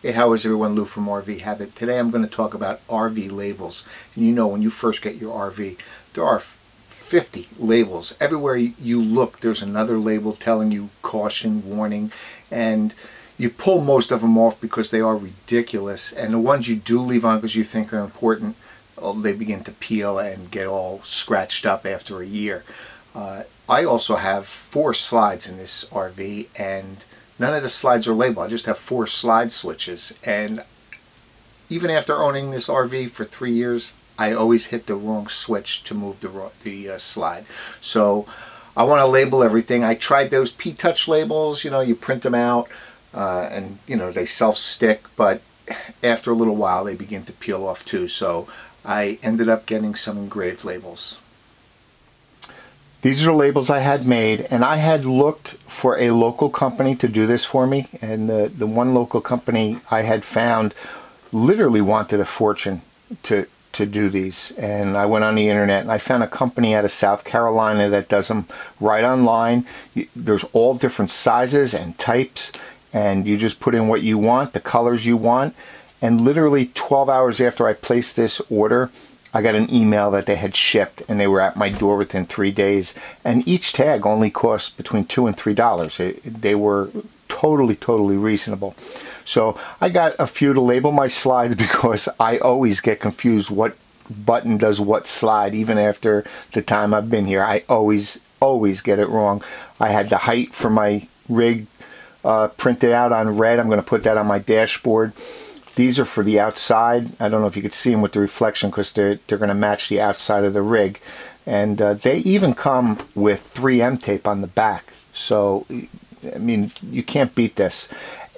Hey, how is everyone? Lou from RV Habit. Today I'm going to talk about RV labels. And you know, when you first get your RV, there are 50 labels. Everywhere you look, there's another label telling you caution, warning, and you pull most of them off because they are ridiculous. And the ones you do leave on because you think are important, they begin to peel and get all scratched up after a year. I also have 4 slides in this RV, and none of the slides are labeled. I just have 4 slide switches, and even after owning this RV for 3 years, I always hit the wrong switch to move the slide. So I want to label everything. I tried those P-touch labels. You know, you print them out, and you know they self-stick, but after a little while they begin to peel off too. So I ended up getting some engraved labels. These are labels I had made, and I had looked for a local company to do this for me, and the one local company I had found literally wanted a fortune to do these. And I went on the internet and I found a company out of South Carolina that does them right online. There's all different sizes and types, and you just put in what you want, the colors you want, and literally 12 hours after I placed this order, I got an email that they had shipped, and they were at my door within 3 days. And each tag only cost between $2 and $3. They were totally reasonable. So I got a few to label my slides because I always get confused what button does what slide. Even after the time I've been here, I always get it wrong. I had the height for my rig printed out on red. I'm going to put that on my dashboard. These are for the outside. I don't know if you could see them with the reflection because they're going to match the outside of the rig. And they even come with 3M tape on the back. So, I mean, you can't beat this.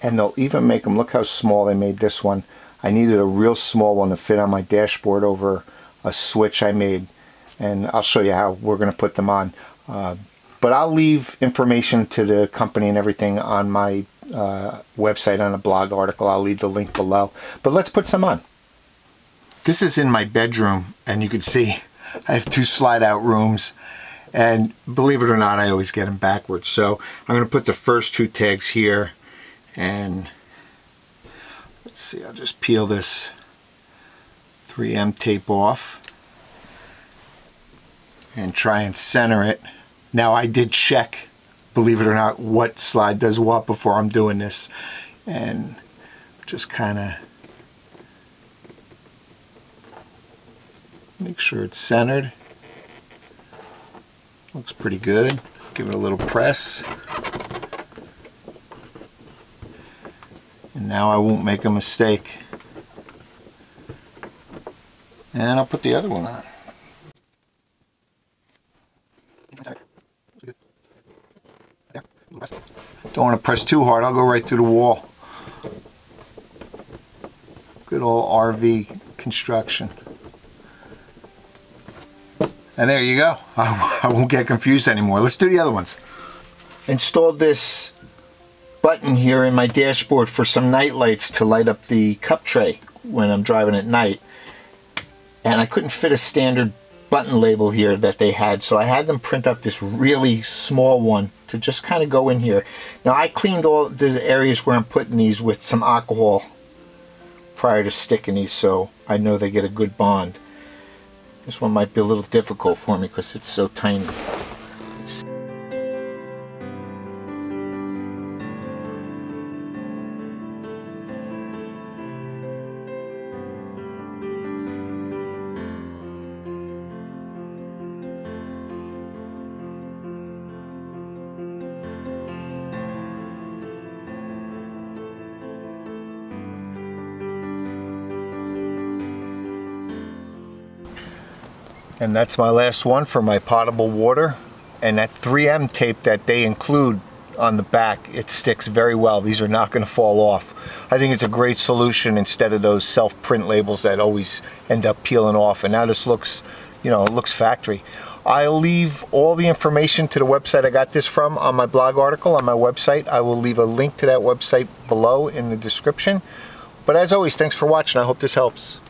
And they'll even make them, look how small they made this one. I needed a real small one to fit on my dashboard over a switch I made. And I'll show you how we're going to put them on. But I'll leave information to the company and everything on my website on a blog article. I'll leave the link below, but let's put some on. This is in my bedroom, and you can see I have 2 slide out rooms, and believe it or not, I always get them backwards. So I'm going to put the first 2 tags here, and let's see, I'll just peel this 3M tape off and try and center it. Now I did check, believe it or not, what slide does what before I'm doing this, and just kind of make sure it's centered. Looks pretty good. Give it a little press, and now I won't make a mistake, and I'll put the other one on. Don't want to press too hard, I'll go right through the wall. Good old RV construction. And there you go. I won't get confused anymore. Let's do the other ones. Installed this button here in my dashboard for some night lights to light up the cup tray when I'm driving at night. And I couldn't fit a standard button label here that they had, so I had them print up this really small one to just kind of go in here. Now I cleaned all the areas where I'm putting these with some alcohol prior to sticking these, so I know they get a good bond. This one might be a little difficult for me because it's so tiny. And that's my last one for my potable water. And that 3M tape that they include on the back, it sticks very well. These are not going to fall off. I think it's a great solution instead of those self-print labels that always end up peeling off. And now this looks, you know, it looks factory. I'll leave all the information to the website I got this from on my blog article on my website. I will leave a link to that website below in the description. But as always, thanks for watching. I hope this helps.